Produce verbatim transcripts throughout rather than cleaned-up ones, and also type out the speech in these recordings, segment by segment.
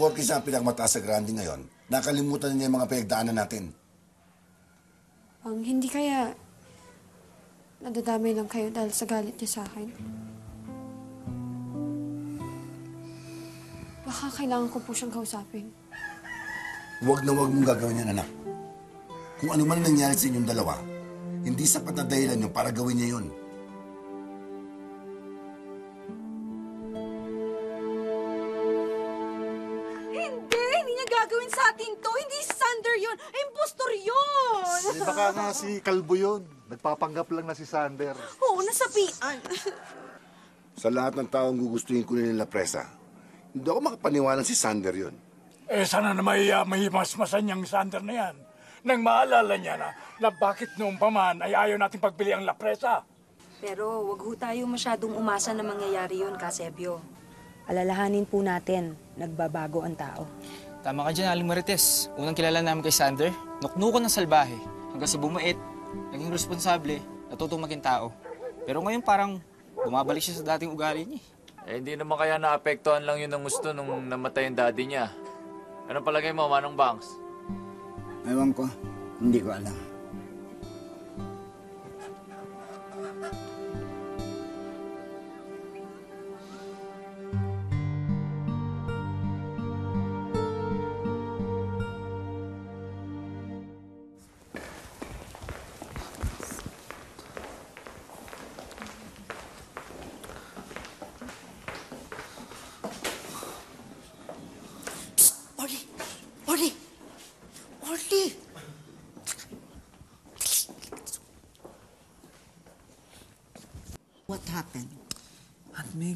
Porke siya ang pinakamataas sa Grande ngayon, nakalimutan niya yung mga pinagdaanan natin. Ang hindi kaya nadadamay lang kayo dahil sa galit niya sa akin? Baka kailangan ko po siyang kausapin. Huwag na huwag mong gagawin yan, anak. Kung ano man nangyari sa inyong dalawa, hindi sapat na dahilan yun para gawin niya yun. Baka nga si Kalbo yun. Nagpapanggap lang na si Sander. Oo, nasabihan. Sa lahat ng taong gugustuhin ko nila Lapresa, hindi ako makapaniwalang si Sander yun. Eh, sana na may, uh, may masmasan niyang Sander na yan. Nang maalala niya na, na bakit noong paman ay ayaw natin pagbili ang Lapresa. Pero wag ho tayo masyadong umasa na mangyayari yun, Kasebyo. Alalahanin po natin, nagbabago ang tao. Tama ka dyan, Aling Marites. Unang kilala namin kay Sander, nuknuko ng salbahe. Hanggang sa bumait, naging responsable, natutong maging tao. Pero ngayon parang bumabalik siya sa dating ugali niya. Eh, hindi naman kaya naapektuhan lang yun ng gusto nung namatay yung daddy niya. Anong palagay mo, Manong Banks? Ewan ko. Hindi ko alam.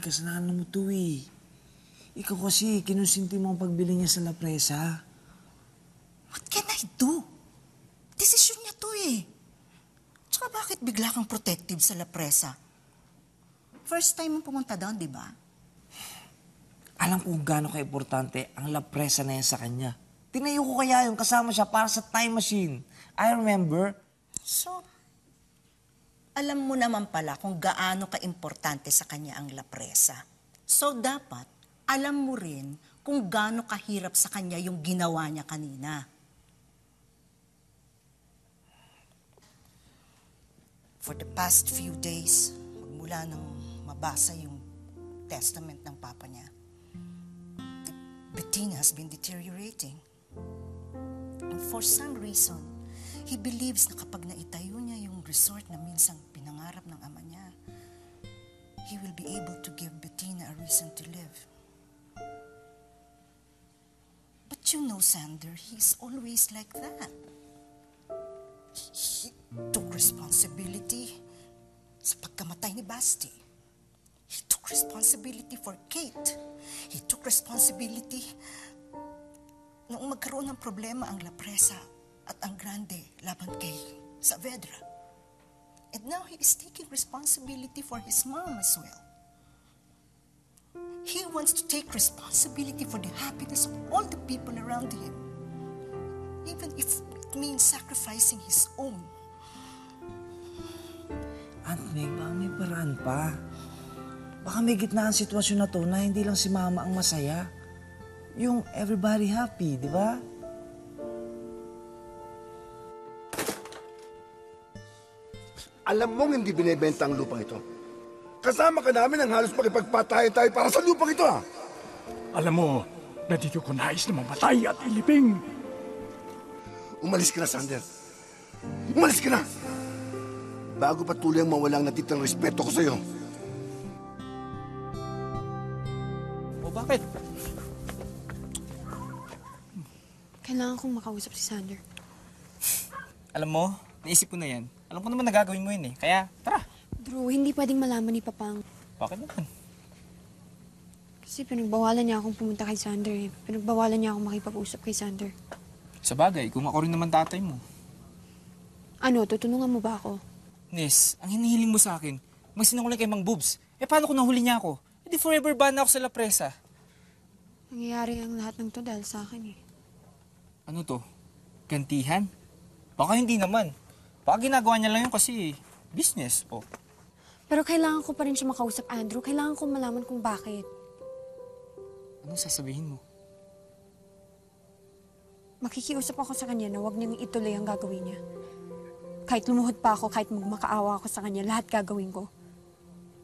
Kasalanan mo ito eh. Ikaw kasi, kinusinti mo ang pagbili niya sa Lapresa. What can I do? Desisyon niya ito eh. Tsaka bakit bigla kang protective sa Lapresa? First time mong pumunta doon, di ba? Alam ko gaano ka-importante ang Lapresa na yan sa kanya. Tinayo ko kaya yung kasama siya para sa time machine. I remember. So, alam mo naman pala kung gaano ka-importante sa kanya ang Lapresa. So dapat, alam mo rin kung gaano kahirap sa kanya yung ginawa niya kanina. For the past few days, magmula nang mabasa yung testament ng papa niya, Bettina has been deteriorating. And for some reason, he believes na kapag naitayo niya yung resort na minsan pinangarap ng ama niya, he will be able to give Bettina a reason to live. But you know, Sander, he's always like that. He, he took responsibility sa pagkamatay ni Basti. He took responsibility for Kate. He took responsibility noong magkaroon ng problema ang Lapresa at ang Grande laban kay Saavedra. And now he is taking responsibility for his mom as well. He wants to take responsibility for the happiness of all the people around him, even if it means sacrificing his own. At Meg, baka may paraan pa. Baka may gitna ang sitwasyon na to na hindi lang si mama ang masaya. Yung everybody happy, di ba? Alam mong hindi binibenta ang lupang ito. Kasama ka namin ang halos pakipagpatayan tayo para sa lupang ito, ha? Alam mo, na dito ko nais na mamatay at ilibing. Umalis ka na, Sander. Umalis ka na! Bago patuloy ang mawalang natitirang respeto ko sa'yo. O, bakit? Kailangan kong makausap si Sander. Alam mo, naisip ko na yan. Alam ko naman nagagawin mo yun eh. Kaya, tara. Drew, hindi pwedeng malaman ni Papang. Bakit naman? Kasi pinagbawalan niya akong pumunta kay Sander eh. Pinagbawalan niya akong makipag-usap kay Sander. Sa bagay, kung ako rin naman tatay mo. Ano, tutulungan mo ba ako? Ness, ang hinihiling mo sa akin, magsinungulan kay Mang Boobs. Eh, paano kung nahuli niya ako? Eh, di forever ban ako sa Lapresa. Nangyayari ang lahat ng to dahil sa akin eh. Ano to? Gantihan? Baka hindi naman. Baka ginagawa niya lang yun kasi business, po. Pero kailangan ko pa rin siya makausap, Andrew. Kailangan ko malaman kung bakit. Anong sasabihin mo? Makikiusap ako sa kanya na huwag niyang ituloy ang gagawin niya. Kahit lumuhod pa ako, kahit magmakaawa ako sa kanya, lahat gagawin ko.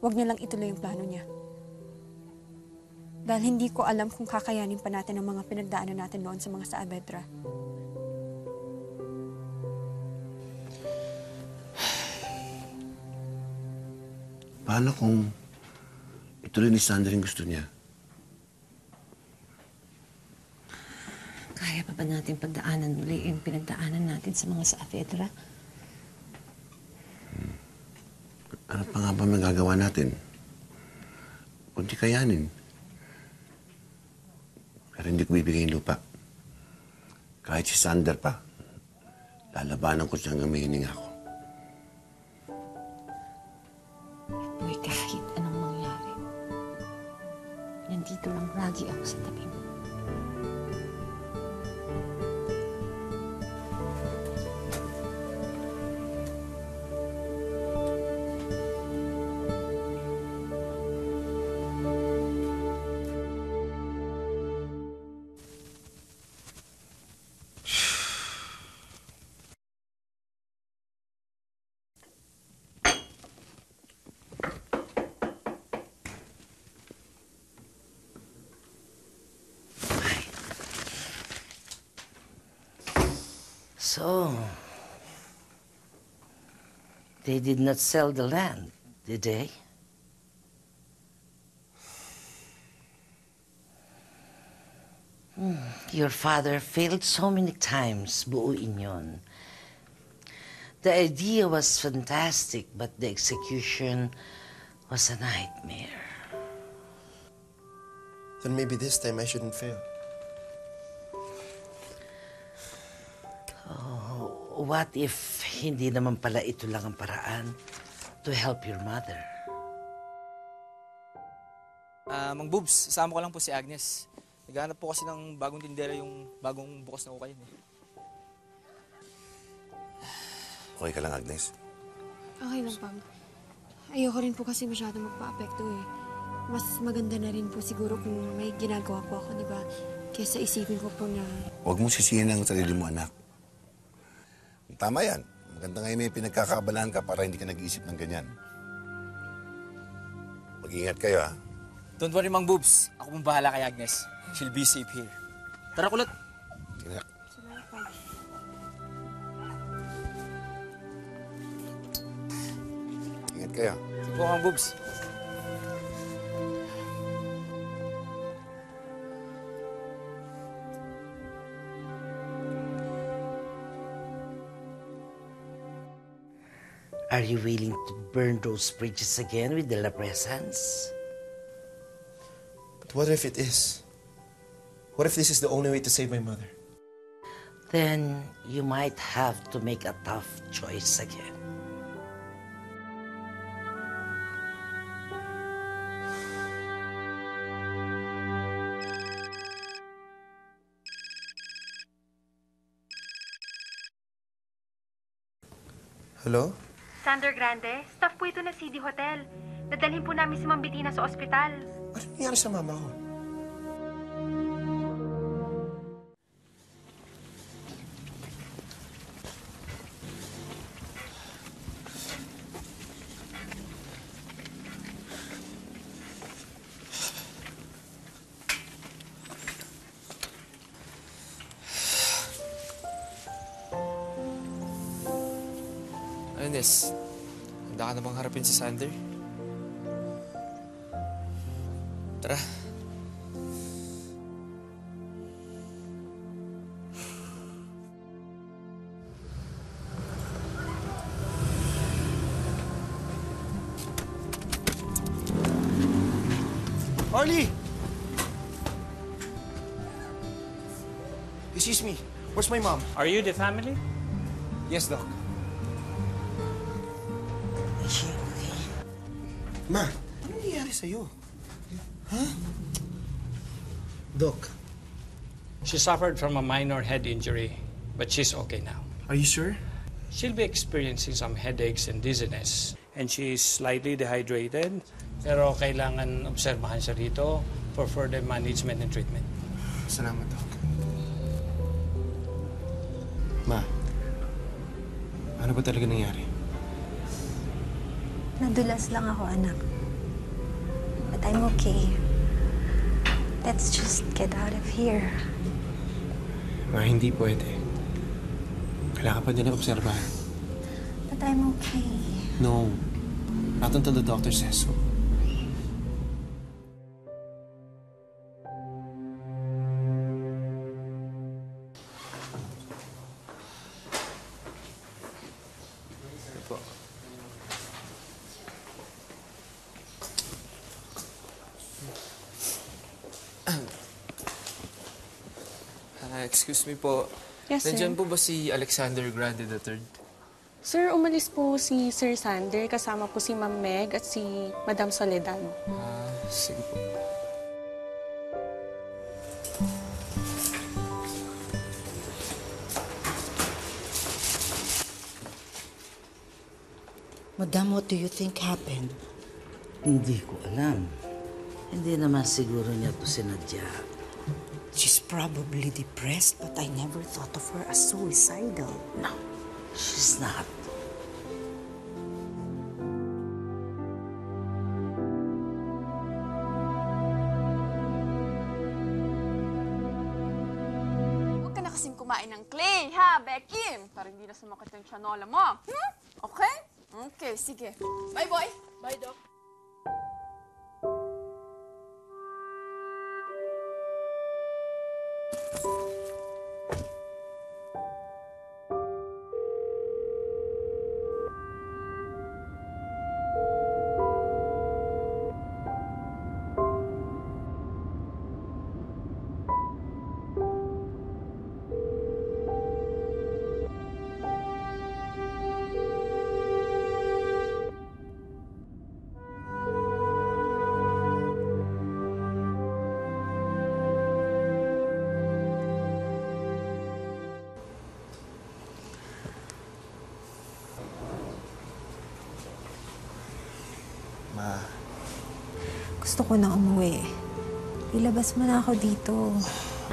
Huwag niya lang ituloy ang plano niya. Dahil hindi ko alam kung kakayanin pa natin ang mga pinagdaanan natin noon sa mga Saavedra. Paano kung ituloy ni Sandra yung gusto niya? Kaya pa ba natin pagdaanan muli yung pinagdaanan natin sa mga Saavedra? Hmm. Ano pa nga ba magagawa natin? Kundi kayanin. Pero hindi ko bibigay lupa. Kahit si Sander pa, lalabanan ko siyang gamihining ako. Kahit anong mangyari, nandito lang lagi ako sa tabi mo. So, they did not sell the land, did they? Hmm. Your father failed so many times, buuin yon. The idea was fantastic, but the execution was a nightmare. Then maybe this time I shouldn't fail. What if hindi naman pala ito lang ang paraan to help your mother? Uh, Mang Boobs, sasama ko lang po si Agnes. Naghahanap po kasi ng bagong tindera yung bagong bukas na ukayin. Eh. Okay ka lang, Agnes? Okay lang, Pam. Ayoko rin po kasi masyado magpa-apekto eh. Mas maganda na rin po siguro kung may ginagawa po ako, di ba? Kesa isipin ko po na... Huwag mo sisihin ang sarili mo, anak. Tama yan. Maganda nga yung may pinagkakaabalahan ka para hindi ka nag-iisip ng ganyan. Mag-ingat kayo, ha? Don't worry, Mang Boobs. Ako pong bahala kay Agnes. She'll be safe here. Tara, kulot! Tira. Ingat kayo. Sige po, Mang Boobs. Are you willing to burn those bridges again with the Lapresans? But what if it is? What if this is the only way to save my mother? Then you might have to make a tough choice again. Hello? Sander, Grande, staff po ito ng C D Hotel. Dadalhin po namin si Mang Bettina sa ospital. Ano nangyari sa mama ko? Ness, handa ka na bang harapin si Sander? Tara. Orly! Excuse me, where's my mom? Are you the family? Yes, Doc. Ma, ano nangyayari sa'yo? Huh? Doc. She suffered from a minor head injury, but she's okay now. Are you sure? She'll be experiencing some headaches and dizziness. And she's slightly dehydrated, pero kailangan obserbahan siya rito for further management and treatment. Salamat, Doc. Ma, ano ba talaga nangyari? Nadulas lang ako, anak. But I'm okay. Let's just get out of here. Ma, hindi pwede. Kailangan pa din obserbahan. But I'm okay. No. Not until the doctor says so. Excuse me po. Yes, sir. Nandiyan po ba si Alexander Grande the third? Sir, umalis po si Sir Sander. Kasama po si Ma'am Meg at si Madam Soledad. Ah, sige po. Madam, what do you think happened? Hindi ko alam. Hindi naman siguro niya po sinadya. She's probably depressed, but I never thought of her as suicidal. No, she's not. Huwag ka na kasing kumain ng clay, ha, Beckham? Para hindi na sumakit yung chanola mo. Hmm? Okay? Okay, sige. Bye, boy. Bye, Doc. Gusto ko na umuwi. Ilabas mo na ako dito.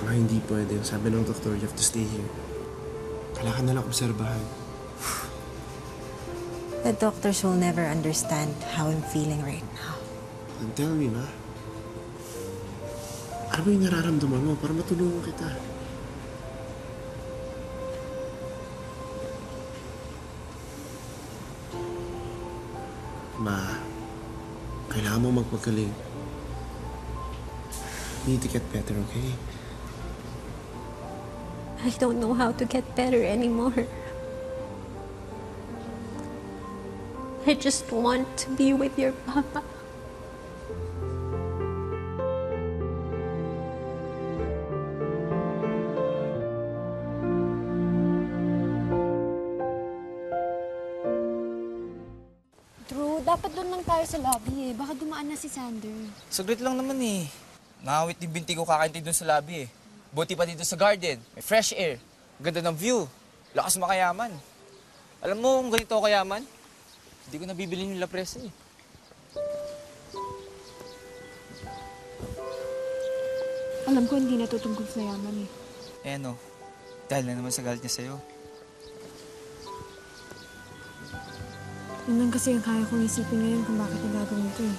Mga hindi pwede. Sabi ng doktor, you have to stay here. Kailangan na lang obserbahan. The doctors will never understand how I'm feeling right now. And tell me, ma. Ano ba yung nararamdaman mo para matulungan kita? Ma, kailangan mo magpagaling. Need to get better, okay? I don't know how to get better anymore. I just want to be with your papa. Drew, dapat doon lang tayo sa lobby eh. Baka dumaan na si Sander. Saglit lang naman eh. Nakawit yung binti ko kakaintay doon sa lobby eh. Buti pa dito sa garden. May fresh air. Ganda ng view. Lakas makayaman. Alam mo kung ganito kayaman, hindi ko nabibili yung Lapresa eh. Alam ko hindi natutungkol sa yaman eh. Eh no. Dahil na naman sa galit niya sa'yo. Yun lang kasi ang kaya kong isipin ngayon kung bakit nagagawin ito eh.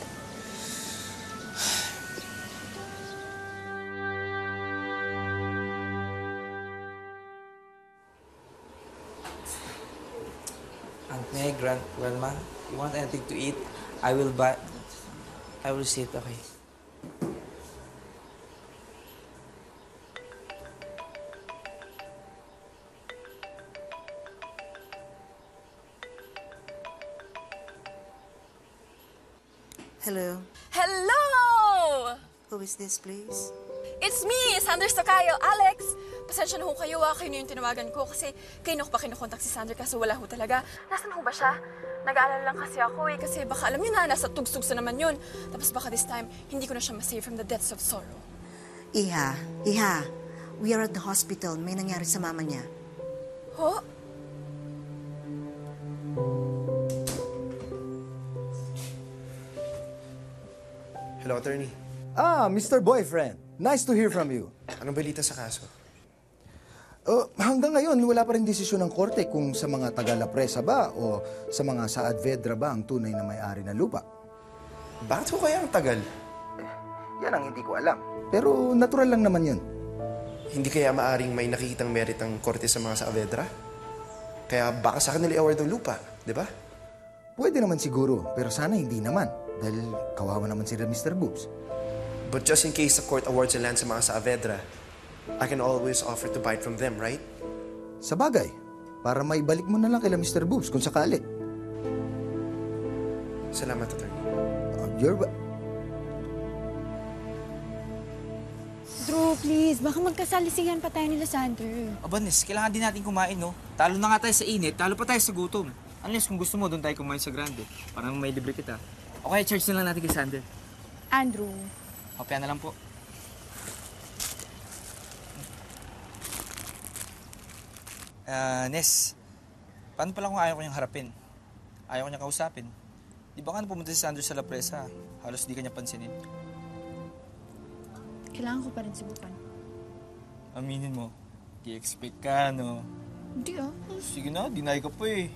Hey, Grand, Grandma, you want anything to eat? I will buy... I will see it, okay? Hello. Hello! Who is this, please? It's me, Sanders to kayo, Alex! Pasensya na ho kayo ah, kayo na yung tinawagan ko kasi kayo na ko pa kinukontak si Sandra kasi wala ho talaga. Nasaan ho ba siya? Nag-aalala lang kasi ako eh kasi baka alam niyo na, nasa tugsugs na naman yun. Tapos baka this time, hindi ko na siya ma-save from the depths of sorrow. Iha, Iha, we are at the hospital. May nangyari sa mama niya. Ho? Hello, attorney. Ah, Mister Boyfriend. Nice to hear from you. Anong balita sa kaso? Uh, hanggang ngayon, wala pa rin desisyon ng korte kung sa mga taga-Lapresa ba o sa mga Saavedra ba ang tunay na may-ari ng lupa. Bakit ko kaya ang tagal? Yan ang hindi ko alam. Pero natural lang naman yun. Hindi kaya maaring may nakikitang merit ang korte sa mga Saavedra? Kaya baka sa kanila i-award ang lupa, di ba? Pwede naman siguro, pero sana hindi naman. Dahil kawawa naman si Mister Boobs. But just in case the court awards ang land sa mga Saavedra, I can always offer to buy it from them, right? Sabagay. Para maibalik mo na lang kay Mister Boobs kung sakali. Salamat, attorney. Uh, you're... Drew, please. Baka magkasalisihan pa tayo nila, Sander. Aba, Ness, kailangan din natin kumain, no? Talo na nga tayo sa init, talo pa tayo sa gutom. Unless kung gusto mo, doon tayo kumain sa Grande. Para may libre kita. O kaya charge na lang natin kay Sander. Andrew. Kapayan na lang po. Uh, Ness, paano pala kung ayaw ko niyang harapin? Ayaw ko niyang kausapin? Di ba ka na pumunta si Sandra sa Lapresa? Halos di ka niya pansinin. Kailangan ko pa rin subukan. Aminin mo, di expect ka, no? Hindi ah. Oh, sige na, deny ka po eh.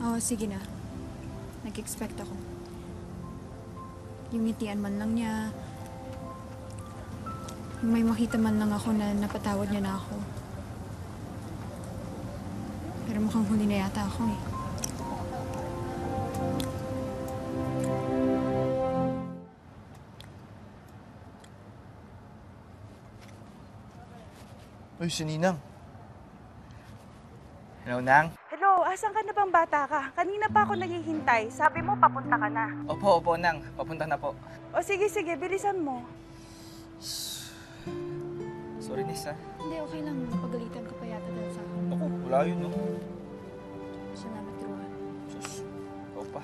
Oo, oh, sige na. Nag-expect ako. Yung ngitian man lang niya, yung may makita man lang ako na napatawad niya na ako. Pero mukhang huli na yata ako eh. Uy, si Ninang. Hello, Nang. Hello, asan ka na bang bata ka? Kanina pa ako naghihintay. Sabi mo, papunta ka na. Opo, opo, Nang. Papunta na po. O sige, sige. Bilisan mo. Sorry, Nisa. Hindi, okay lang. Napagalitan ko pa yata dahil sa akin. Ako, wala yun, no? Salamat, Drew. Sus, opa.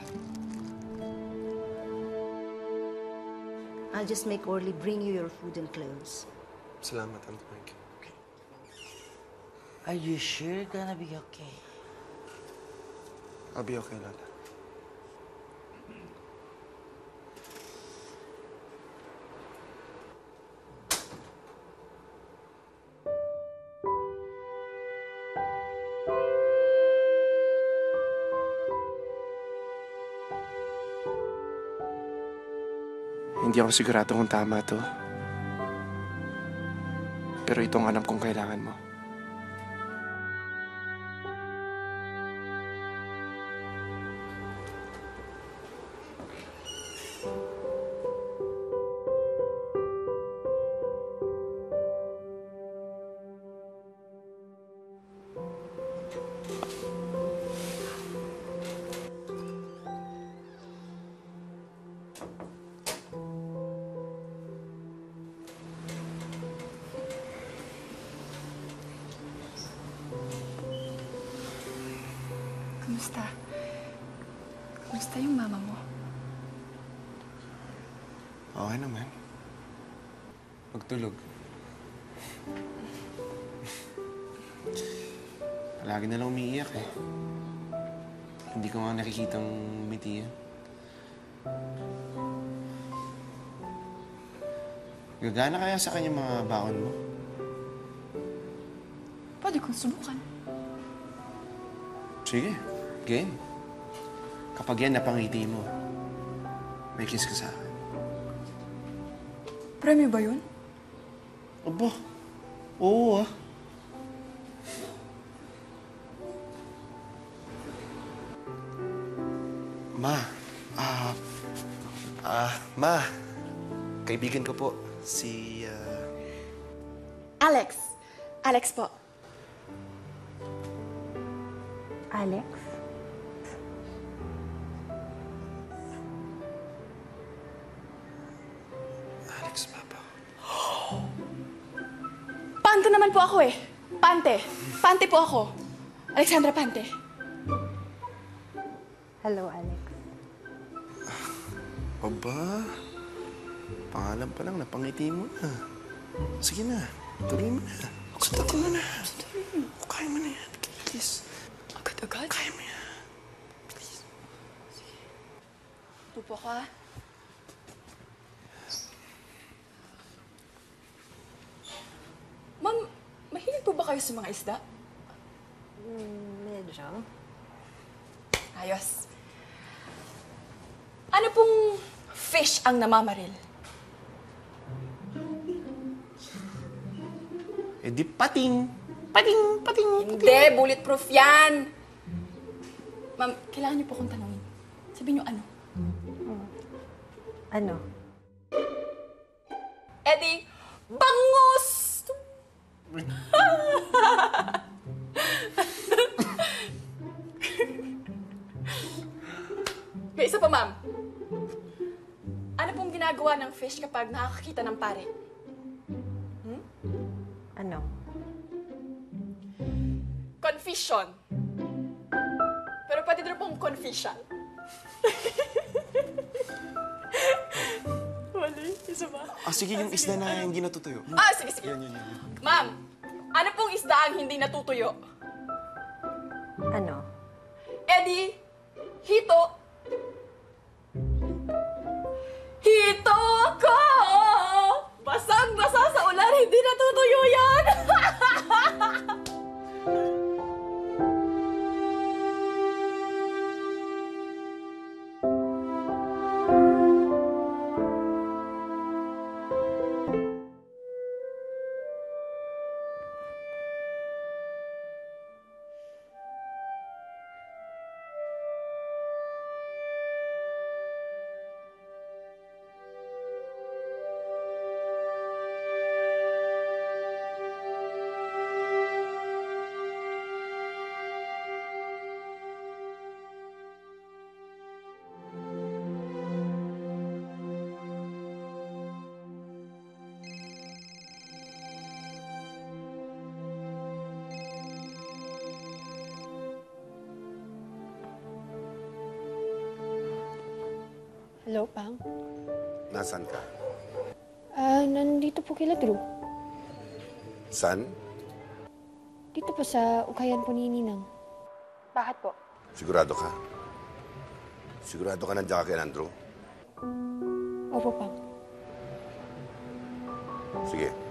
I'll just make Orly bring you your food and clothes. Salamat, Aunt Mike. Okay. Are you sure you're gonna be okay? I'll be okay, Lala. Hindi ako sigurado kung tama to. Pero itong alam kong kailangan mo. Kamusta? Kamusta yung mama mo? Okay naman. Pagtulog. Palagi nalang umiiyak eh. Hindi ko nga nakikitang mitiyan. Gagana kaya sa kanya mga baon mo? Pwede kong subukan. Sige. Game. Kapag yan napangiti mo, may kiss ka sa akin. Premyo ba yun? Aba. Oo ah. Ma. Ah. Ah, ma. Kaibigan ko po, si... Uh... Alex. Alex po. Alex? Alex, Papa. Oh! Pante naman po ako eh. Pante. Pante po ako. Alexandra, Pante. Hello, Alex. Aba. Pangalan pa lang, napangiti mo na. Sige na. Tuloy mo na. Tuloy mo na. Tuloy mo. Kaya mo na yan. Please. Agad? Kaya mo yan. Please. Sige. Pupo ko ah. Ma'am, kayo sa mga isda? Mm, medyo. Ayos. Ano pong fish ang namamaril? Eh di pating. Pating, pating, pating. Hindi, bulletproof yan. Ma'am, kailangan niyo po akong tanungin. Sabihin niyo ano? Hmm. Ano? Eh di, bangus! May isa pa, ma'am. Ano pong ginagawa ng fish kapag nakakakita ng pare? Hmm? Ano? Confession. Pero pati doon pong confession. Wali, isa ba? Ah, sige, yung ah, sige. Isda na hindi natutuyo. Ah, sige, sige. Yan, yan, yan. Ma'am, ano pong isda ang hindi natutuyo? Ano? Eddie, hito. Hito ko! Basang-basa sa ulan, hindi natutuyo yan! Hello, Pang. Nasaan ka? Ah, uh, nandito po kila Drew. Saan? Dito po sa ukayan po ni Ninang. Bakit po? Sigurado ka? Sigurado ka nandiyan ka kay Andrew? Opo, Pang. Sige.